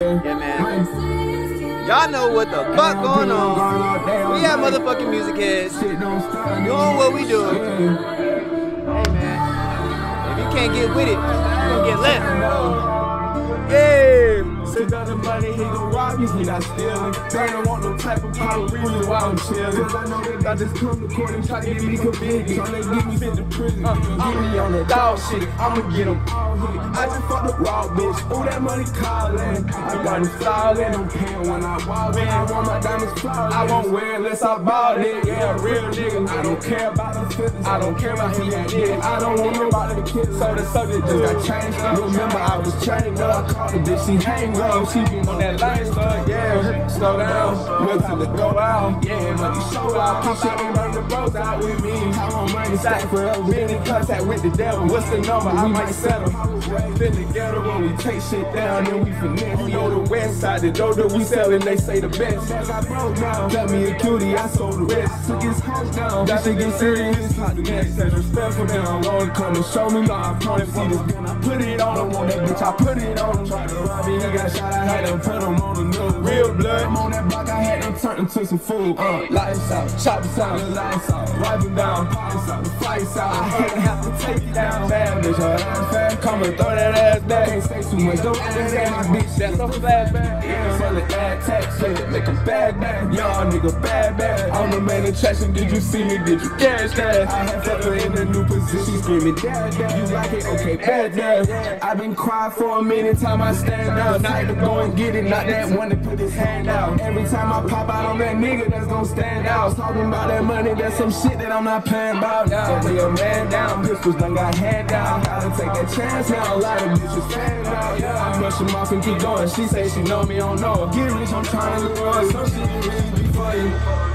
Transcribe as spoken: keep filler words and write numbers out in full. Yeah, man. Y'all know what the fuck going on. We have motherfucking music heads doing what we do. Hey, man. If you can't get with it, you gonna get left. Yeah. Sit down the money, he gon' rob you, he not stealing. They don't want no type of power, really why I'm chilling. Cause I know that I just come to court and try to get me convicted. So they get me sent to prison, uh, get me on that dog shit, I'ma get them all hit. I just fucked the raw bitch, ooh that money callin'. I got him stallin', I'm paying when I walk in. I want my diamonds flawless, I won't wear unless I bought it. Yeah, real nigga, I don't care about the feelings, I don't care about who that is. I don't want nobody to kill, so the subject just got changed up. Remember I was chained up, I caught the bitch, she hanged up. She be on that line, son, yeah, slow down, we're about to go out, yeah, let me show out, pop out and run the roads out with me, I want money stacked forever, been in contact with the devil, what's the number, I might settle, been together when we take shit down and we finesse, you know the west side, the dough that we selling, they say the best, I broke down, got me a cutie, I sold the rest, took his house down, that shit get serious, pop the next, that's respectful now, wanna come and show me my opponent, see this gun, I put it on him, on that bitch, I put it on him, try to rob me, he got I had them put them on the news. Real blood, I'm on that block, I had them turn into some food. Uh, lights out, choppers out, the lights out, rifle down, pies out, the flights out. I had to have to take it down. Bad bitch, her ass fast, come and throw that ass back. Can't say too much, don't ask that bitch, that's so fast back. Yeah, sell it, bad tax, sell it, make them bad back. Y'all nigga bad back. I'm the main attraction, did you see me, did you cash that? I had fucked her in a new position, screaming, dad, dad. You like it, okay, bad, dad. I've been crying for a minute, time I stand up. To go and get it, not that one to put his hand out. Every time I pop out on that nigga, that's gon' stand out. Talking about that money, that's some shit that I'm not paying about now. Lay a man down, pistols done got hand out. Gotta take that chance now, a lot of bitches stand out. Yeah, I brush him off and keep going. She say she know me, don't know her. Get rich, I'm trying to lure her. Some shit you really be for you.